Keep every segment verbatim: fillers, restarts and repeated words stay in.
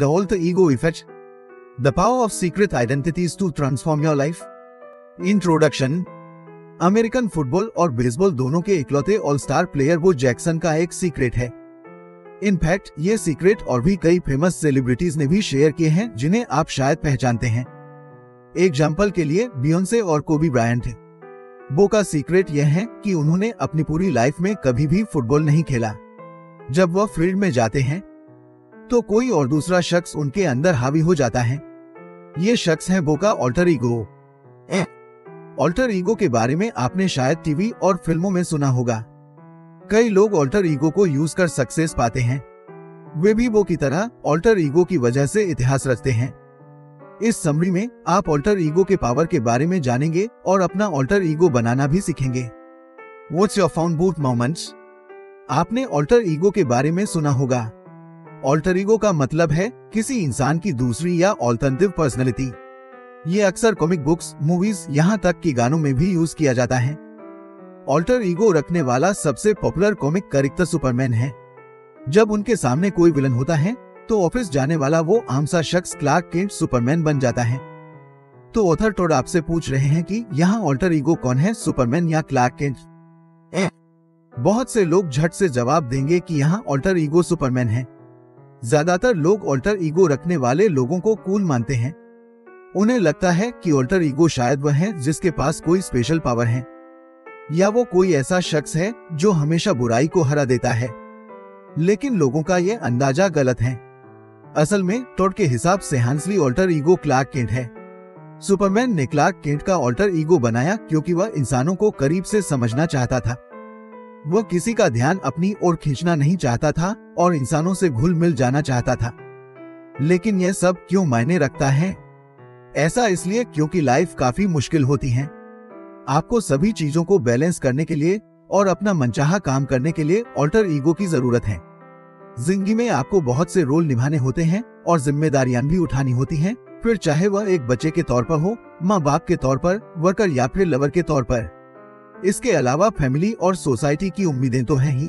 The alter ego effect. The power of secret identities to transform your life. Introduction. American football और baseball दोनों के इकलौते all star player Bo Jackson का एक secret है। In fact ये सीक्रेट और भी कई फेमस सेलिब्रिटीज ने भी शेयर किए हैं जिन्हें आप शायद पहचानते हैं। एग्जाम्पल के लिए बियोंसे और कोबी ब्रायंट है। बो का सीक्रेट यह है कि उन्होंने अपनी पूरी लाइफ में कभी भी फुटबॉल नहीं खेला। जब वह फील्ड में जाते हैं तो कोई और दूसरा शख्स उनके अंदर हावी हो जाता है। ये शख्स है बो का ऑल्टर ईगो। ऑल्टर ईगो के बारे में आपने शायद टीवी और फिल्मों में सुना होगा। कई लोग ऑल्टर ईगो को यूज कर सक्सेस पाते हैं। वे भी बो की तरह ऑल्टर ईगो की वजह से इतिहास रचते हैं। इस समरी में आप ऑल्टर ईगो के पावर के बारे में जानेंगे और अपना ऑल्टर ईगो बनाना भी सीखेंगे। What's your found boot moments? आपने ऑल्टर ईगो के बारे में सुना होगा। ऑल्टर ईगो का मतलब है किसी इंसान की दूसरी या ऑल्टरनेटिव पर्सनैलिटी। ये अक्सर कॉमिक बुक्स, मूवीज, यहाँ तक कि गानों में भी यूज किया जाता है। ऑल्टर ईगो रखने वाला सबसे पॉपुलर कॉमिक कैरेक्टर सुपरमैन है। जब उनके सामने कोई विलन होता है तो ऑफिस जाने वाला वो आमसा शख्स क्लार्क केंट सुपरमैन बन जाता है। तो ऑथर टॉड आपसे पूछ रहे हैं कि यहाँ ऑल्टर ईगो कौन है, सुपरमैन या क्लार्क केंट? बहुत से लोग झट से जवाब देंगे कि यहाँ ऑल्टर ईगो सुपरमैन है। ज्यादातर लोग ऑल्टर ईगो रखने वाले लोगों को कूल मानते हैं। उन्हें लगता है कि ऑल्टर ईगो शायद वह है जिसके पास कोई स्पेशल पावर है, या वो कोई ऐसा शख्स है जो हमेशा बुराई को हरा देता है। लेकिन लोगों का यह अंदाजा गलत है। असल में टॉड के हिसाब से हैंसली ऑल्टर ईगो क्लार्क केंट है। सुपरमैन ने क्लार्क केंट का ऑल्टर ईगो बनाया क्योंकि वह इंसानों को करीब से समझना चाहता था। वह किसी का ध्यान अपनी ओर खींचना नहीं चाहता था और इंसानों से घुल मिल जाना चाहता था। लेकिन यह सब क्यों मायने रखता है? ऐसा इसलिए क्योंकि लाइफ काफी मुश्किल होती है। आपको सभी चीजों को बैलेंस करने के लिए और अपना मनचाहा काम करने के लिए ऑल्टर ईगो की जरूरत है। जिंदगी में आपको बहुत से रोल निभाने होते हैं और जिम्मेदारियां भी उठानी होती हैं, फिर चाहे वह एक बच्चे के तौर पर हो, माँ बाप के तौर पर, वर्कर या फिर लवर के तौर पर। इसके अलावा फैमिली और सोसाइटी की उम्मीदें तो हैं ही।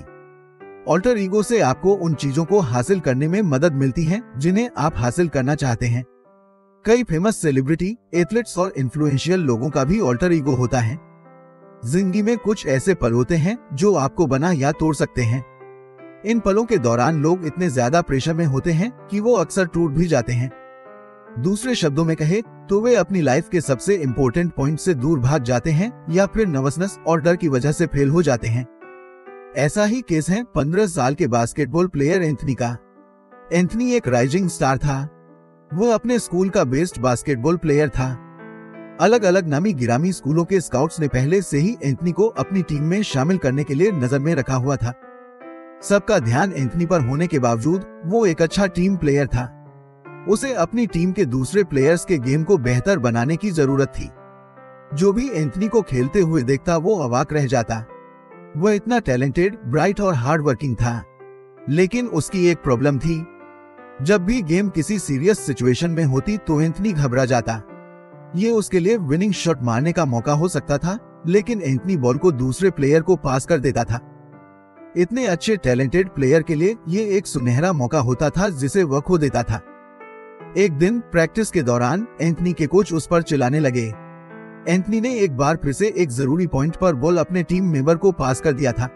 ऑल्टर ईगो से आपको उन चीजों को हासिल करने में मदद मिलती है जिन्हें आप हासिल करना चाहते हैं। कई फेमस सेलिब्रिटी, एथलीट्स और इन्फ्लुएंशियल लोगों का भी ऑल्टर ईगो होता है। जिंदगी में कुछ ऐसे पल होते हैं जो आपको बना या तोड़ सकते हैं। इन पलों के दौरान लोग इतने ज्यादा प्रेशर में होते हैं कि वो अक्सर टूट भी जाते हैं। दूसरे शब्दों में कहे तो वे अपनी लाइफ के सबसे इम्पोर्टेंट पॉइंट से दूर भाग जाते हैं या फिर नर्वसनेस और डर की वजह से फेल हो जाते हैं। ऐसा ही केस है पंद्रह साल के बास्केटबॉल प्लेयर एंथनी का। एंथनी एक राइजिंग स्टार था। वह अपने स्कूल का बेस्ट बास्केटबॉल प्लेयर था। अलग अलग नामी गिरामी स्कूलों के स्काउट्स ने पहले से ही एंथनी को अपनी टीम में शामिल करने के लिए नजर में रखा हुआ था। सबका ध्यान एंथनी पर होने के बावजूद वो एक अच्छा टीम प्लेयर था। उसे अपनी टीम के दूसरे प्लेयर्स के गेम को बेहतर बनाने की जरूरत थी। जो भी एंथनी को खेलते हुए देखता वो अवाक रह जाता। वह इतना टैलेंटेड, ब्राइट और हार्डवर्किंग था। लेकिन उसकी एक प्रॉब्लम थी। जब भी गेम किसी सीरियस सिचुएशन में होती तो एंथनी घबरा जाता। ये उसके लिए विनिंग शॉट मारने का मौका हो सकता था, लेकिन एंथनी बॉल को दूसरे प्लेयर को पास कर देता था। इतने अच्छे टैलेंटेड प्लेयर के लिए ये एक सुनहरा मौका होता था जिसे वह खो देता था। एक दिन प्रैक्टिस के दौरान एंथनी के कोच उस पर चिल्लाने लगे। एंथनी ने एक बार फिर से एक जरूरी पॉइंट पर बॉल अपने टीम मेंबर को पास कर दिया था।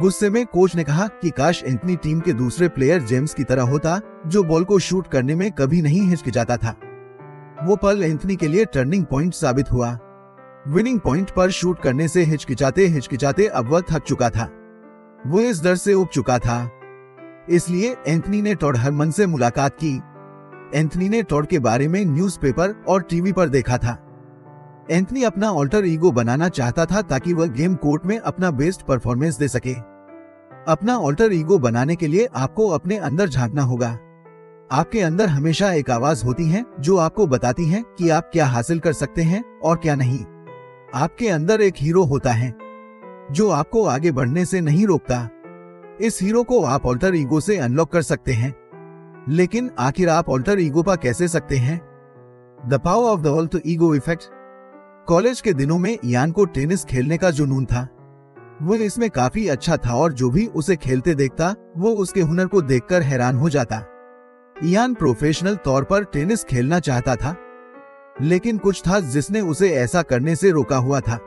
गुस्से में कोच ने कहा कि काश एंथनी टीम के दूसरे प्लेयर जेम्स की तरह होता जो बॉल को शूट करने में कभी नहीं हिचकिचाता था। वो पल एंथनी के लिए टर्निंग पॉइंट साबित हुआ। विनिंग पॉइंट पर शूट करने से हिचकिचाते हिचकिचाते अब वह थक चुका था। वो इस डर से उब चुका था। इसलिए एंथनी ने टॉड हरमन से मुलाकात की। एंथनी ने टॉड के बारे में न्यूज़पेपर और टीवी पर देखा था। एंथनी अपना ऑल्टर ईगो बनाना चाहता था ताकि वह गेम कोर्ट में अपना बेस्ट परफॉर्मेंस दे सके। अपना ऑल्टर ईगो बनाने के लिए आपको अपने अंदर झांकना होगा। आपके अंदर हमेशा एक आवाज होती है जो आपको बताती है कि आप क्या हासिल कर सकते हैं और क्या नहीं। आपके अंदर एक हीरो होता है जो आपको आगे बढ़ने से नहीं रोकता। इस हीरो को आप ऑल्टर ईगो से अनलॉक कर सकते हैं। लेकिन आखिर आप ऑल्टर ईगो पर कैसे सकते हैं? The power of the alter ego effect. College के दिनों में इयान को टेनिस खेलने का जुनून था। वह इसमें काफी अच्छा था और जो भी उसे खेलते देखता वो उसके हुनर को देखकर हैरान हो जाता। इयान प्रोफेशनल तौर पर टेनिस खेलना चाहता था, लेकिन कुछ था जिसने उसे ऐसा करने से रोका हुआ था।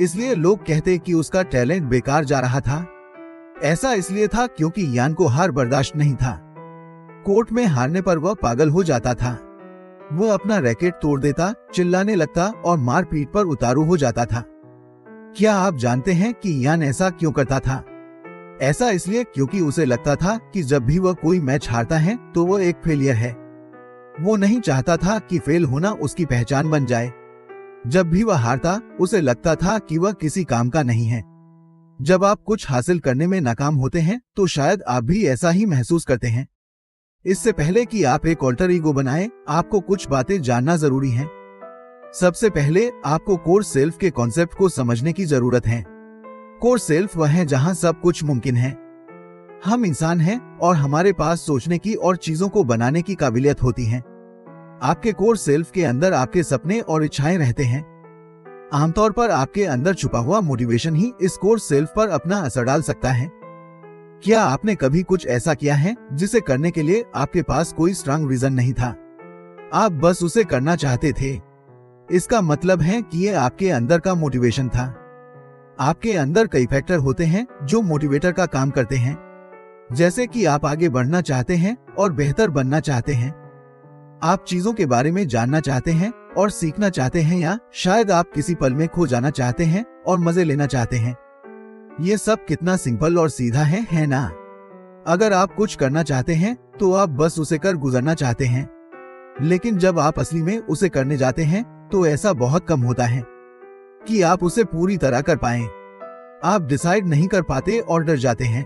इसलिए लोग कहते कि उसका टैलेंट बेकार जा रहा था। ऐसा इसलिए था क्योंकि इयान को हार बर्दाश्त नहीं था। कोर्ट में हारने पर वह पागल हो जाता था। वह अपना रैकेट तोड़ देता, चिल्लाने लगता और मारपीट पर उतारू हो जाता था। क्या आप जानते हैं कि इयान ऐसा क्यों करता था? ऐसा इसलिए क्योंकि उसे लगता था कि जब भी वह कोई मैच हारता है तो वह एक फेलियर है। वो नहीं चाहता था कि फेल होना उसकी पहचान बन जाए। जब भी वह हारता, उसे लगता था कि वह किसी काम का नहीं है। जब आप कुछ हासिल करने में नाकाम होते हैं तो शायद आप भी ऐसा ही महसूस करते हैं। इससे पहले कि आप एक अल्टर ईगो बनाएं, आपको कुछ बातें जानना जरूरी है। सबसे पहले आपको कोर सेल्फ के कॉन्सेप्ट को समझने की जरूरत है। कोर सेल्फ वह है जहां सब कुछ मुमकिन है। हम इंसान हैं और हमारे पास सोचने की और चीजों को बनाने की काबिलियत होती है। आपके कोर सेल्फ के अंदर आपके सपने और इच्छाएं रहते हैं। आमतौर पर आपके अंदर छुपा हुआ मोटिवेशन ही इस कोर सेल्फ पर अपना असर डाल सकता है। क्या आपने कभी कुछ ऐसा किया है जिसे करने के लिए आपके पास कोई स्ट्रांग रीजन नहीं था? आप बस उसे करना चाहते थे। इसका मतलब है कि ये आपके अंदर का मोटिवेशन था। आपके अंदर कई फैक्टर होते हैं जो मोटिवेटर का काम करते हैं, जैसे कि आप आगे बढ़ना चाहते हैं और बेहतर बनना चाहते हैं। आप चीजों के बारे में जानना चाहते हैं और सीखना चाहते हैं, या शायद आप किसी पल में खो जाना चाहते हैं और मजे लेना चाहते हैं। ये सब कितना सिंपल और सीधा है, है ना? अगर आप कुछ करना चाहते हैं तो आप बस उसे कर गुजरना चाहते हैं, लेकिन जब आप असली में उसे करने जाते हैं तो ऐसा बहुत कम होता है कि आप उसे पूरी तरह कर पाएं। आप डिसाइड नहीं कर पाते और डर जाते हैं।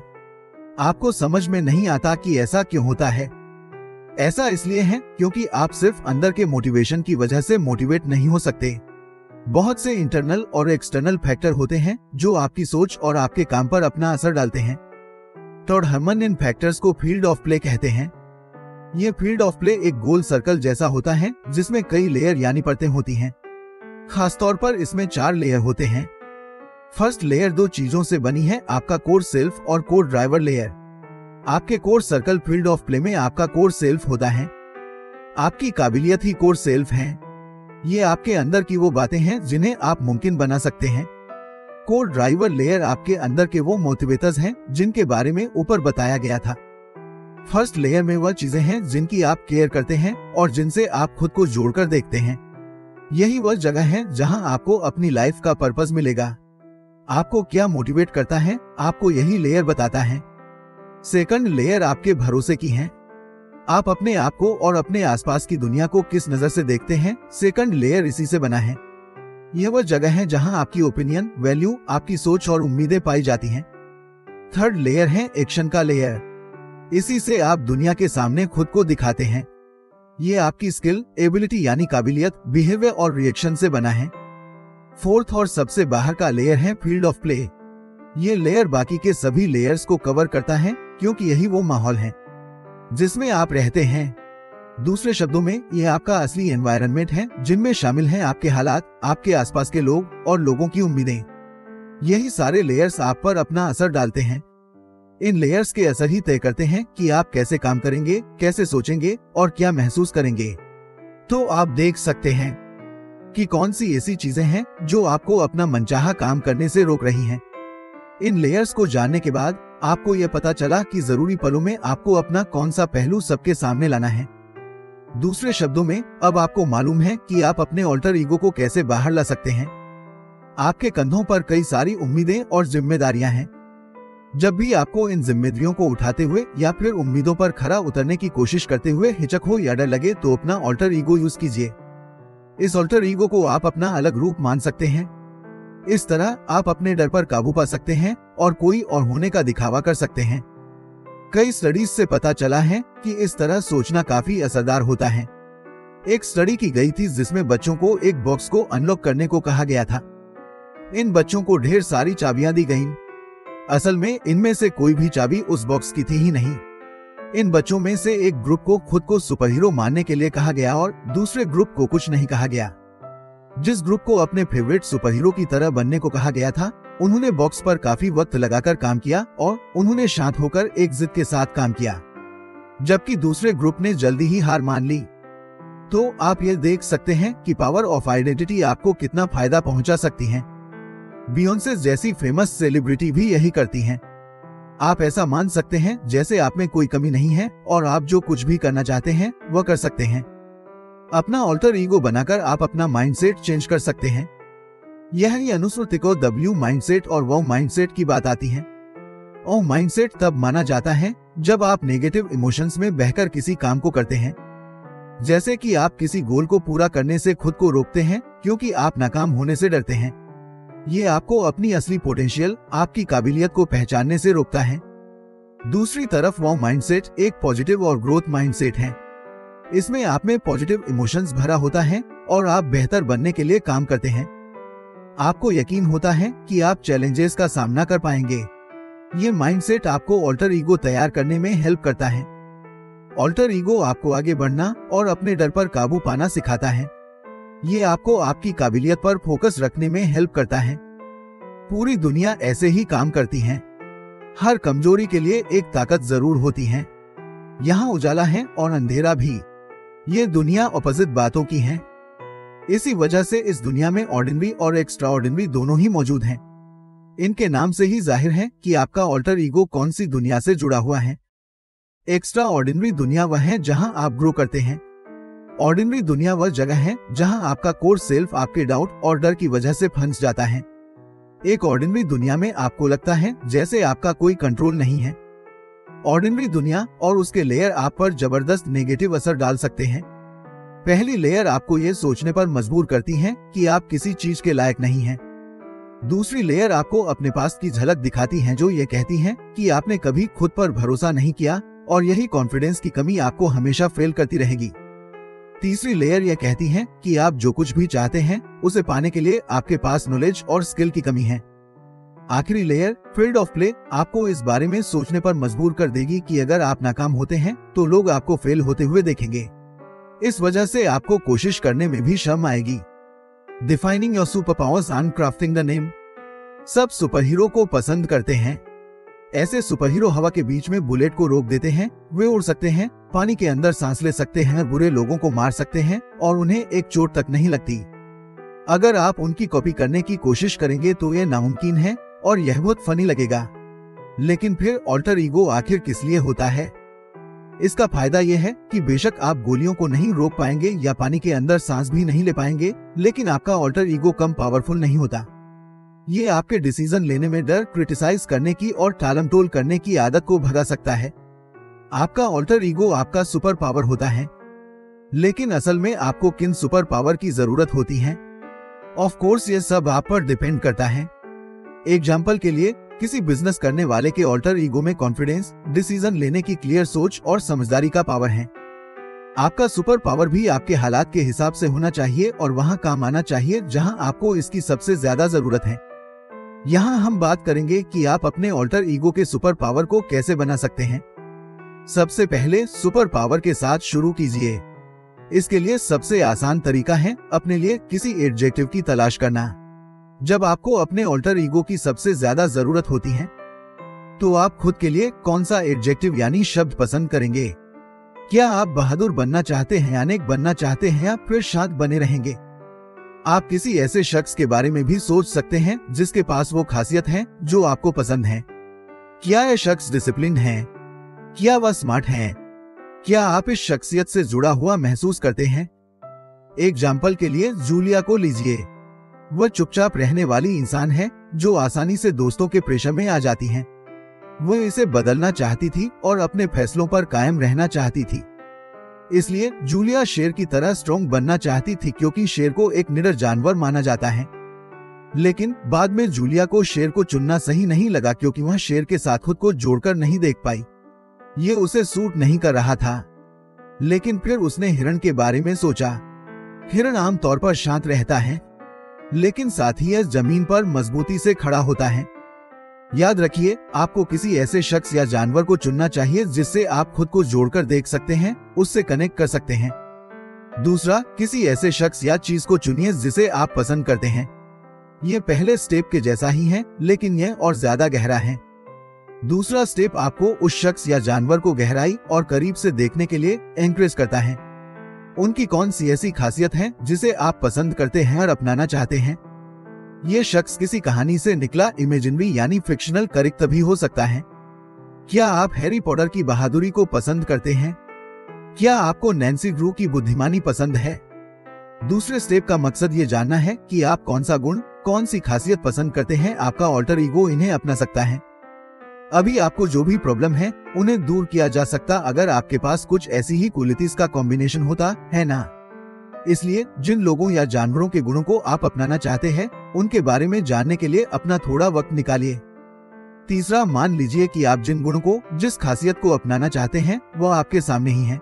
आपको समझ में नहीं आता कि ऐसा क्यों होता है। ऐसा इसलिए है क्योंकि आप सिर्फ अंदर के मोटिवेशन की वजह से मोटिवेट नहीं हो सकते। बहुत से इंटरनल और एक्सटर्नल फैक्टर होते हैं जो आपकी सोच और आपके काम पर अपना असर डालते हैं। टॉड हर्मन इन फैक्टर्स को फील्ड ऑफ प्ले कहते हैं। ये फील्ड ऑफ प्ले एक गोल सर्कल जैसा होता है जिसमें कई लेयर यानी परतें होती हैं। खासतौर पर इसमें चार लेयर होते हैं। फर्स्ट लेयर दो चीजों से बनी है, आपका कोर सेल्फ और कोर ड्राइवर लेयर। आपके core circle field of play में आपका कोर सेल्फ होता है। आपकी काबिलियत ही कोर सेल्फ है। ये आपके अंदर की वो बातें हैं जिन्हें आप मुमकिन बना सकते हैं। कोर ड्राइवर लेयर आपके अंदर के वो मोटिवेटर्स हैं जिनके बारे में ऊपर बताया गया था। फर्स्ट लेयर में वह चीजें हैं जिनकी आप केयर करते हैं और जिनसे आप खुद को जोड़कर देखते हैं। यही वह जगह है जहां आपको अपनी लाइफ का पर्पस मिलेगा। आपको क्या मोटिवेट करता है, आपको यही लेयर बताता है। सेकंड लेयर आपके भरोसे की है। आप अपने आप को और अपने आसपास की दुनिया को किस नजर से देखते हैं, सेकंड लेयर इसी से बना है। यह वह जगह है जहां आपकी ओपिनियन, वैल्यू, आपकी सोच और उम्मीदें पाई जाती हैं। थर्ड लेयर है एक्शन का लेयर। इसी से आप दुनिया के सामने खुद को दिखाते हैं। ये आपकी स्किल, एबिलिटी यानी काबिलियत, बिहेवियर और रिएक्शन से बना है। फोर्थ और सबसे बाहर का लेयर है फील्ड ऑफ प्ले। ये लेयर बाकी के सभी लेयर्स को कवर करता है क्योंकि यही वो माहौल है जिसमें आप रहते हैं। दूसरे शब्दों में, यह आपका असली एनवायरनमेंट है जिनमें शामिल हैं आपके हालात, आपके आसपास के लोग और लोगों की उम्मीदें। यही सारे लेयर्स आप पर अपना असर डालते हैं। इन लेयर्स के असर ही तय करते हैं कि आप कैसे काम करेंगे, कैसे सोचेंगे और क्या महसूस करेंगे। तो आप देख सकते हैं कि कौन सी ऐसी चीजें हैं जो आपको अपना मनचाहा काम करने से रोक रही हैं। इन लेयर्स को जानने के बाद आपको यह पता चला कि जरूरी पलों में आपको अपना कौन सा पहलू सबके सामने लाना है। दूसरे शब्दों में, अब आपको मालूम है कि आप अपने अल्टर ईगो को कैसे बाहर ला सकते हैं। आपके कंधों पर कई सारी उम्मीदें और जिम्मेदारियां हैं। जब भी आपको इन जिम्मेदारियों को उठाते हुए या फिर उम्मीदों पर खरा उतरने की कोशिश करते हुए हिचक हो या डर लगे, तो अपना अल्टर ईगो यूज कीजिए। इस अल्टर ईगो को आप अपना अलग रूप मान सकते हैं। इस तरह आप अपने डर पर काबू पा सकते हैं और कोई और होने का दिखावा कर सकते हैं। कई स्टडीज से पता चला है कि इस तरह सोचना काफी असरदार होता है। एक स्टडी की गई थी जिसमें बच्चों को एक बॉक्स को अनलॉक करने को कहा गया था। इन बच्चों को ढेर सारी चाबियां दी गईं। असल में इनमें से कोई भी चाबी उस बॉक्स की थी ही नहीं। इन बच्चों में से एक ग्रुप को खुद को सुपरहीरो मानने के लिए कहा गया और दूसरे ग्रुप को कुछ नहीं कहा गया। जिस ग्रुप को अपने फेवरेट सुपरहीरो की तरह बनने को कहा गया था, उन्होंने बॉक्स पर काफी वक्त लगाकर काम किया और उन्होंने शांत होकर एक जिद के साथ काम किया। जबकि दूसरे ग्रुप ने जल्दी ही हार मान ली। तो आप ये देख सकते हैं कि पावर ऑफ आइडेंटिटी आपको कितना फायदा पहुंचा सकती है। बियोंसे जैसी फेमस सेलिब्रिटी भी यही करती हैं। आप ऐसा मान सकते हैं जैसे आप में कोई कमी नहीं है और आप जो कुछ भी करना चाहते हैं वह कर सकते हैं। अपना ऑल्टर ईगो बनाकर आप अपना माइंडसेट चेंज कर सकते हैं। यह ही अनुश्रुति को डब्ल्यू माइंडसेट और वो माइंडसेट की बात आती है। ओ माइंडसेट तब माना जाता है जब आप नेगेटिव इमोशंस में बहकर किसी काम को करते हैं, जैसे कि आप किसी गोल को पूरा करने से खुद को रोकते हैं क्योंकि आप नाकाम होने से डरते हैं। ये आपको अपनी असली पोटेंशियल, आपकी काबिलियत को पहचानने से रोकता है। दूसरी तरफ वो माइंडसेट एक पॉजिटिव और ग्रोथ माइंडसेट है। इसमें आप में पॉजिटिव इमोशंस भरा होता है और आप बेहतर बनने के लिए काम करते हैं। आपको यकीन होता है कि आप चैलेंजेस का सामना कर पाएंगे। ये माइंडसेट आपको ऑल्टर ईगो तैयार करने में हेल्प करता है। ऑल्टर ईगो आपको आगे बढ़ना और अपने डर पर काबू पाना सिखाता है। ये आपको आपकी काबिलियत पर फोकस रखने में हेल्प करता है। पूरी दुनिया ऐसे ही काम करती है। हर कमजोरी के लिए एक ताकत जरूर होती है। यहाँ उजाला है और अंधेरा भी। ये दुनिया ऑपोजिट बातों की है। इसी वजह से इस दुनिया में ऑर्डिनरी और एक्स्ट्रा ऑर्डिनरी दोनों ही मौजूद हैं। इनके नाम से ही जाहिर है कि आपका ऑल्टर ईगो कौन सी दुनिया से जुड़ा हुआ है। एक्स्ट्रा ऑर्डिनरी दुनिया वह है जहां आप ग्रो करते हैं। ऑर्डिनरी दुनिया वह जगह है जहां आपका कोर सेल्फ आपके डाउट और डर की वजह से फंस जाता है। एक ऑर्डिनरी दुनिया में आपको लगता है जैसे आपका कोई कंट्रोल नहीं है। ऑर्डिनरी दुनिया और उसके लेयर आप पर जबरदस्त नेगेटिव असर डाल सकते हैं। पहली लेयर आपको ये सोचने पर मजबूर करती है कि आप किसी चीज के लायक नहीं हैं। दूसरी लेयर आपको अपने पास की झलक दिखाती है जो ये कहती है कि आपने कभी खुद पर भरोसा नहीं किया और यही कॉन्फिडेंस की कमी आपको हमेशा फेल करती रहेगी। तीसरी लेयर यह कहती है कि आप जो कुछ भी चाहते हैं उसे पाने के लिए आपके पास नॉलेज और स्किल की कमी है। आखिरी लेयर फील्ड ऑफ प्ले आपको इस बारे में सोचने पर मजबूर कर देगी कि अगर आप नाकाम होते हैं तो लोग आपको फेल होते हुए देखेंगे। इस वजह से आपको कोशिश करने में भी शर्म आएगी। Defining your super powers and crafting the name. सब सुपर हीरो को पसंद करते हैं। ऐसे सुपर हीरो हवा के बीच में बुलेट को रोक देते हैं। वे उड़ सकते हैं, पानी के अंदर सांस ले सकते हैं, बुरे लोगों को मार सकते हैं और उन्हें एक चोट तक नहीं लगती। अगर आप उनकी कॉपी करने की कोशिश करेंगे तो ये नामुमकिन है और यह बहुत फनी लगेगा। लेकिन फिर ऑल्टर ईगो आखिर किस लिए होता है? इसका फायदा यह है कि बेशक आप गोलियों को नहीं रोक पाएंगे या पानी के अंदर सांस भी नहीं ले पाएंगे, लेकिन आपका ऑल्टर ईगो कम पावरफुल नहीं होता। ये आपके डिसीजन लेने में डर, क्रिटिसाइज करने की और टालमटोल करने की आदत को भगा सकता है। आपका ऑल्टर ईगो आपका सुपर पावर होता है, लेकिन असल में आपको किन सुपर पावर की जरूरत होती है? ऑफ कोर्स ये सब आप पर डिपेंड करता है। एग्जाम्पल के लिए, किसी बिजनेस करने वाले के ऑल्टर ईगो में कॉन्फिडेंस, डिसीजन लेने की क्लियर सोच और समझदारी का पावर है। आपका सुपर पावर भी आपके हालात के हिसाब से होना चाहिए और वहां काम आना चाहिए जहां आपको इसकी सबसे ज्यादा जरूरत है। यहाँ हम बात करेंगे कि आप अपने ऑल्टर ईगो के सुपर पावर को कैसे बना सकते हैं। सबसे पहले सुपर पावर के साथ शुरू कीजिए। इसके लिए सबसे आसान तरीका है अपने लिए किसी एडजेक्टिव की तलाश करना। जब आपको अपने ऑल्टर ईगो की सबसे ज्यादा जरूरत होती है तो आप खुद के लिए कौन सा एडजेक्टिव यानी शब्द पसंद करेंगे? क्या आप बहादुर बनना चाहते हैं, अनेक बनना चाहते हैं या फिर शांत बने रहेंगे? आप किसी ऐसे शख्स के बारे में भी सोच सकते हैं जिसके पास वो खासियत है जो आपको पसंद है। क्या यह शख्स डिसिप्लिन्ड है? क्या वह स्मार्ट है? क्या आप इस शख्सियत से जुड़ा हुआ महसूस करते हैं? एग्जाम्पल के लिए जूलिया को लीजिए। वह चुपचाप रहने वाली इंसान है जो आसानी से दोस्तों के प्रेशर में आ जाती है। वह इसे बदलना चाहती थी और अपने फैसलों पर कायम रहना चाहती थी। इसलिए जूलिया शेर की तरह स्ट्रॉन्ग बनना चाहती थी क्योंकि शेर को एक निडर जानवर माना जाता है। लेकिन बाद में जूलिया को शेर को चुनना सही नहीं लगा क्योंकि वह शेर के साथ खुद को जोड़कर नहीं देख पाई। ये उसे सूट नहीं कर रहा था। लेकिन फिर उसने हिरण के बारे में सोचा। हिरण आमतौर पर शांत रहता है, लेकिन साथ ही यह जमीन पर मजबूती से खड़ा होता है। याद रखिए, आपको किसी ऐसे शख्स या जानवर को चुनना चाहिए जिससे आप खुद को जोड़कर देख सकते हैं, उससे कनेक्ट कर सकते हैं। दूसरा, किसी ऐसे शख्स या चीज को चुनिए जिसे आप पसंद करते हैं। यह पहले स्टेप के जैसा ही है, लेकिन यह और ज्यादा गहरा है। दूसरा स्टेप आपको उस शख्स या जानवर को गहराई और करीब से देखने के लिए एनकरेज करता है। उनकी कौन सी ऐसी खासियत है जिसे आप पसंद करते हैं और अपनाना चाहते हैं? ये शख्स किसी कहानी से निकला इमेजिनरी यानी फिक्शनल करेक्टर भी हो सकता है। क्या आप हैरी पॉटर की बहादुरी को पसंद करते हैं? क्या आपको नैन्सी ड्रू की बुद्धिमानी पसंद है? दूसरे स्टेप का मकसद ये जानना है कि आप कौन सा गुण, कौन सी खासियत पसंद करते हैं। आपका ऑल्टर ईगो इन्हें अपना सकता है। अभी आपको जो भी प्रॉब्लम है उन्हें दूर किया जा सकता अगर आपके पास कुछ ऐसी ही क्वालिटीज का कॉम्बिनेशन होता है ना। इसलिए जिन लोगों या जानवरों के गुणों को आप अपनाना चाहते हैं उनके बारे में जानने के लिए अपना थोड़ा वक्त निकालिए। तीसरा, मान लीजिए कि आप जिन गुणों को, जिस खासियत को अपनाना चाहते हैं वह आपके सामने ही है।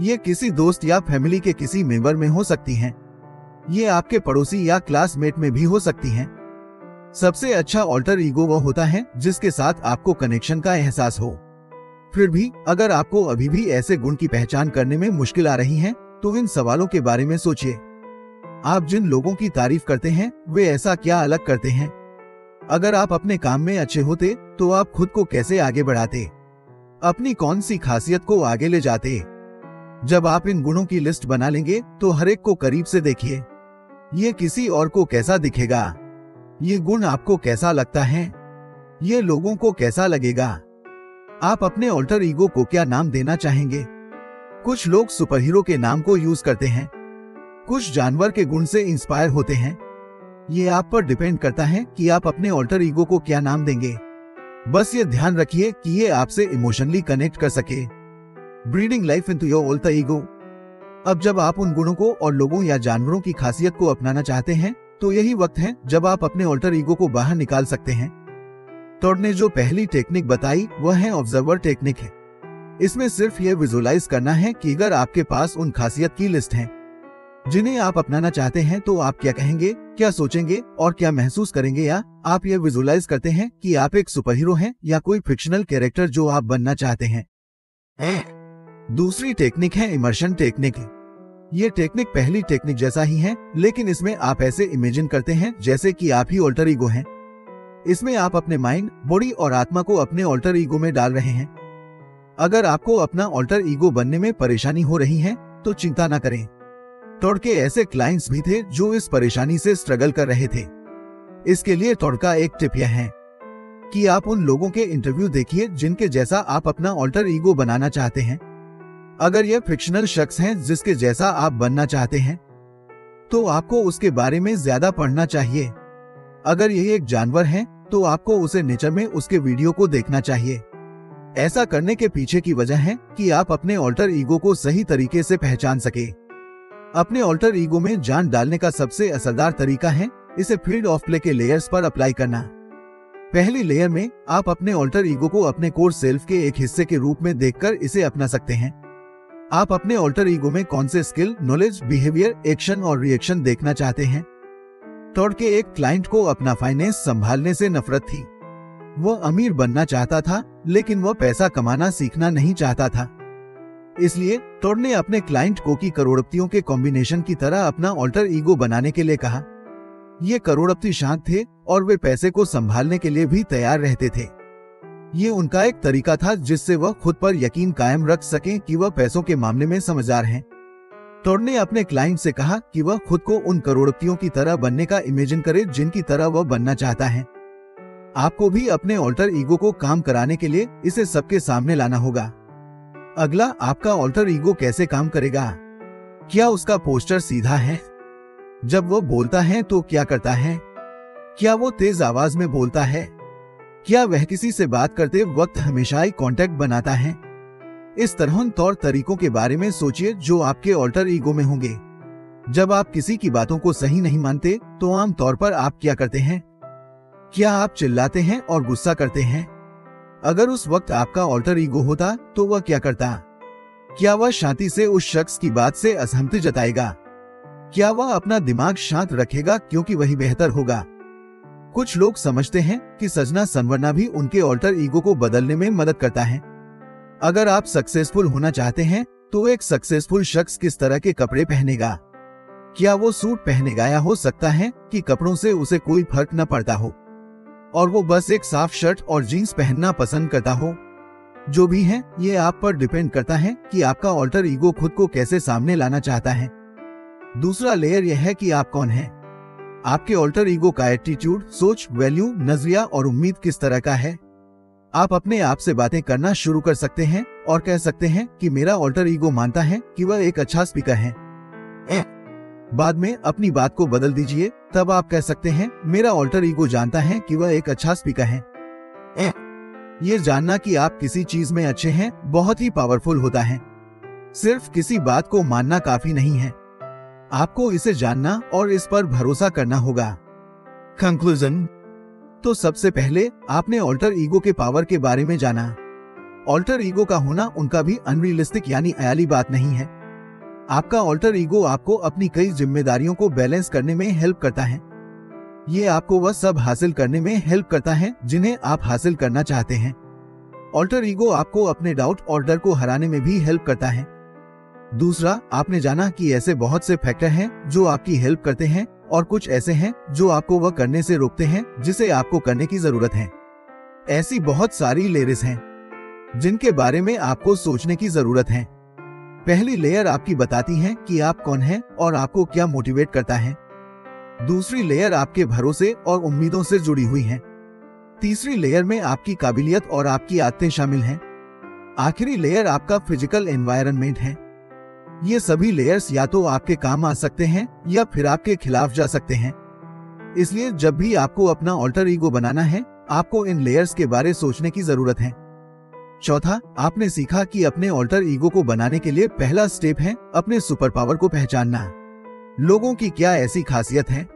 ये किसी दोस्त या फैमिली के किसी मेंबर में हो सकती है। ये आपके पड़ोसी या क्लासमेट में भी हो सकती है। सबसे अच्छा ऑल्टर ईगो वह होता है जिसके साथ आपको कनेक्शन का एहसास हो। फिर भी अगर आपको अभी भी ऐसे गुण की पहचान करने में मुश्किल आ रही है तो इन सवालों के बारे में सोचिए। आप जिन लोगों की तारीफ करते हैं वे ऐसा क्या अलग करते हैं? अगर आप अपने काम में अच्छे होते तो आप खुद को कैसे आगे बढ़ाते? अपनी कौन सी खासियत को आगे ले जाते? जब आप इन गुणों की लिस्ट बना लेंगे तो हरेक को करीब से देखिए। ये किसी और को कैसा दिखेगा? ये गुण आपको कैसा लगता है? ये लोगों को कैसा लगेगा? आप अपने ऑल्टर ईगो को क्या नाम देना चाहेंगे? कुछ लोग सुपरहीरो के नाम को यूज करते हैं। कुछ जानवर के गुण से इंस्पायर होते हैं। ये आप पर डिपेंड करता है कि आप अपने ऑल्टर ईगो को क्या नाम देंगे। बस ये ध्यान रखिए कि ये आपसे इमोशनली कनेक्ट कर सके। Breeding life into your alter ego. अब जब आप उन गुणों को और लोगों या जानवरों की खासियत को अपनाना चाहते हैं तो यही वक्त है जब आप अपने ऑल्टर ईगो को बाहर निकाल सकते हैं। टॉड ने जो पहली टेक्निक बताई वह है ऑब्जर्वर टेक्निक है। इसमें सिर्फ यह विजुलाइज करना है कि अगर आपके पास उन खासियत की लिस्ट है जिन्हें आप अपनाना चाहते हैं तो आप क्या कहेंगे, क्या सोचेंगे और क्या महसूस करेंगे। या आप यह विजुलाइज करते हैं कि आप एक सुपरहीरो हैं या कोई फिक्शनल कैरेक्टर जो आप बनना चाहते हैं। दूसरी टेक्निक है इमर्शन टेक्निक। ये टेक्निक पहली टेक्निक जैसा ही है लेकिन इसमें आप ऐसे इमेजिन करते हैं जैसे कि आप ही ऑल्टर ईगो हैं। इसमें आप अपने माइंड, बॉडी और आत्मा को अपने ऑल्टर ईगो में डाल रहे हैं। अगर आपको अपना ऑल्टर ईगो बनने में परेशानी हो रही है तो चिंता ना करें। टॉड के ऐसे क्लाइंट्स भी थे जो इस परेशानी से स्ट्रगल कर रहे थे। इसके लिए टॉड का एक टिप यह है कि आप उन लोगों के इंटरव्यू देखिए जिनके जैसा आप अपना ऑल्टर ईगो बनाना चाहते हैं। अगर यह फिक्शनल शख्स है जिसके जैसा आप बनना चाहते हैं तो आपको उसके बारे में ज्यादा पढ़ना चाहिए। अगर यह एक जानवर है तो आपको उसे नेचर में उसके वीडियो को देखना चाहिए। ऐसा करने के पीछे की वजह है कि आप अपने ऑल्टर ईगो को सही तरीके से पहचान सके। अपने ऑल्टर ईगो में जान डालने का सबसे असरदार तरीका है इसे फील्ड ऑफ प्ले के लेयर्स पर अप्लाई करना। पहली लेयर में आप अपने ऑल्टर ईगो को अपने कोर सेल्फ के एक हिस्से के रूप में देखकर इसे अपना सकते हैं। आप अपने ऑल्टर ईगो में कौन से स्किल, नॉलेज, बिहेवियर, एक्शन और रिएक्शन देखना चाहते हैं। टॉड के एक क्लाइंट को अपना फाइनेंस संभालने से नफरत थी। वह अमीर बनना चाहता था लेकिन वह पैसा कमाना सीखना नहीं चाहता था। इसलिए टॉड ने अपने क्लाइंट को की करोड़पतियों के कॉम्बिनेशन की तरह अपना ऑल्टर ईगो बनाने के लिए कहा। ये करोड़पति शांत थे और वे पैसे को संभालने के लिए भी तैयार रहते थे। ये उनका एक तरीका था जिससे वह खुद पर यकीन कायम रख सकें कि वह पैसों के मामले में समझदार हैं। टॉड ने अपने क्लाइंट से कहा कि वह खुद को उन करोड़पतियों की तरह बनने का इमेजिन करे जिनकी तरह वह बनना चाहता है। आपको भी अपने ऑल्टर ईगो को काम कराने के लिए इसे सबके सामने लाना होगा। अगला, आपका ऑल्टर ईगो कैसे काम करेगा? क्या उसका पोस्चर सीधा है? जब वो बोलता है तो क्या करता है? क्या वो तेज आवाज में बोलता है? क्या वह किसी से बात करते वक्त हमेशा आई कांटेक्ट बनाता है? इस तरह तौर तरीकों के बारे में सोचिए जो आपके ऑल्टर ईगो में होंगे। जब आप किसी की बातों को सही नहीं मानते तो आम तौर पर आप क्या करते हैं? क्या आप चिल्लाते हैं और गुस्सा करते हैं? अगर उस वक्त आपका ऑल्टर ईगो होता तो वह क्या करता? क्या वह शांति से उस शख्स की बात से असहमति जताएगा? क्या वह अपना दिमाग शांत रखेगा क्योंकि वही बेहतर होगा? कुछ लोग समझते हैं कि सजना संवरना भी उनके ऑल्टर ईगो को बदलने में मदद करता है। अगर आप सक्सेसफुल होना चाहते हैं तो एक सक्सेसफुल शख्स किस तरह के कपड़े पहनेगा? क्या वो सूट पहनेगा या हो सकता है कि कपड़ों से उसे कोई फर्क न पड़ता हो? और वो बस एक साफ शर्ट और जीन्स पहनना पसंद करता हो। जो भी है, ये आप पर डिपेंड करता है कि आपका ऑल्टर ईगो खुद को कैसे सामने लाना चाहता है। दूसरा लेयर यह है कि आप कौन हैं। आपके ऑल्टर ईगो का एटीट्यूड, सोच, वैल्यू, नजरिया और उम्मीद किस तरह का है। आप अपने आप से बातें करना शुरू कर सकते हैं और कह सकते हैं कि मेरा ऑल्टर ईगो मानता है कि वह एक अच्छा स्पीकर है। बाद में अपनी बात को बदल दीजिए, तब आप कह सकते हैं मेरा ऑल्टर ईगो जानता है कि वह एक अच्छा स्पीकर है। ये जानना कि आप किसी चीज में अच्छे हैं बहुत ही पावरफुल होता है। सिर्फ किसी बात को मानना काफी नहीं है, आपको इसे जानना और इस पर भरोसा करना होगा। कंक्लूजन। तो सबसे पहले आपने ऑल्टर ईगो के पावर के बारे में जाना। ऑल्टर ईगो का होना उनका भी अनरियलिस्टिक यानी आयाली बात नहीं है। आपका ऑल्टर ईगो आपको अपनी कई जिम्मेदारियों को बैलेंस करने में हेल्प करता है। ये आपको वह सब हासिल करने में हेल्प करता है जिन्हें आप हासिल करना चाहते हैं। ऑल्टर ईगो आपको अपने डाउट और डर को हराने में भी हेल्प करता है। दूसरा, आपने जाना कि ऐसे बहुत से फैक्टर हैं जो आपकी हेल्प करते हैं और कुछ ऐसे हैं जो आपको वह करने से रोकते हैं जिसे आपको करने की जरूरत है। ऐसी बहुत सारी लेयर्स हैं जिनके बारे में आपको सोचने की जरूरत है। पहली लेयर आपकी बताती है कि आप कौन हैं और आपको क्या मोटिवेट करता है। दूसरी लेयर आपके भरोसे और उम्मीदों से जुड़ी हुई है। तीसरी लेयर में आपकी काबिलियत और आपकी आदतें शामिल हैं। आखिरी लेयर आपका फिजिकल एनवायरनमेंट है। ये सभी लेयर्स या तो आपके काम आ सकते हैं या फिर आपके खिलाफ जा सकते हैं। इसलिए जब भी आपको अपना ऑल्टर ईगो बनाना है, आपको इन लेयर्स के बारे सोचने की जरूरत है। चौथा, आपने सीखा कि अपने ऑल्टर ईगो को बनाने के लिए पहला स्टेप है अपने सुपर पावर को पहचानना। लोगों की क्या ऐसी खासियत है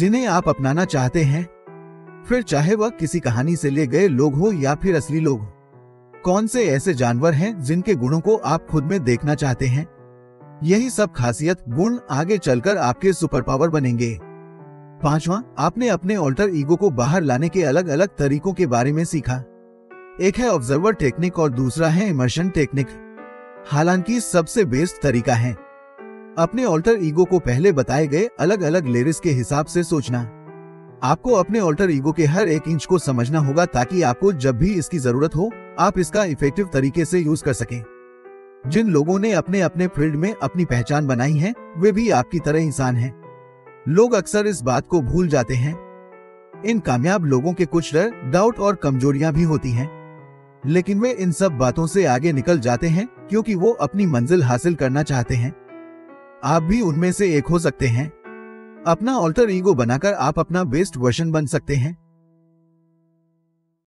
जिन्हें आप अपनाना चाहते हैं, फिर चाहे वह किसी कहानी से लिए गए लोग हो या फिर असली लोग। कौन से ऐसे जानवर हैं जिनके गुणों को आप खुद में देखना चाहते हैं। यही सब खासियत, गुण आगे चलकर आपके सुपर पावर बनेंगे। पांचवा, आपने अपने ऑल्टर ईगो को बाहर लाने के अलग अलग तरीकों के बारे में सीखा। एक है ऑब्जर्वर टेक्निक और दूसरा है इमर्शन टेक्निक। हालांकि सबसे बेस्ट तरीका है अपने ऑल्टर ईगो को पहले बताए गए अलग अलग लेयर्स के हिसाब से सोचना। आपको अपने ऑल्टर ईगो के हर एक इंच को समझना होगा ताकि आपको जब भी इसकी जरूरत हो आप इसका इफेक्टिव तरीके से यूज कर सकें। जिन लोगों ने अपने अपने फील्ड में अपनी पहचान बनाई है वे भी आपकी तरह इंसान हैं। लोग अक्सर इस बात को भूल जाते हैं। इन कामयाब लोगों के कुछ डर, डाउट और कमजोरियां भी होती हैं, लेकिन वे इन सब बातों से आगे निकल जाते हैं क्योंकि वो अपनी मंजिल हासिल करना चाहते हैं। आप भी उनमें से एक हो सकते हैं। अपना ऑल्टर ईगो बनाकर आप अपना बेस्ट वर्जन बन सकते हैं।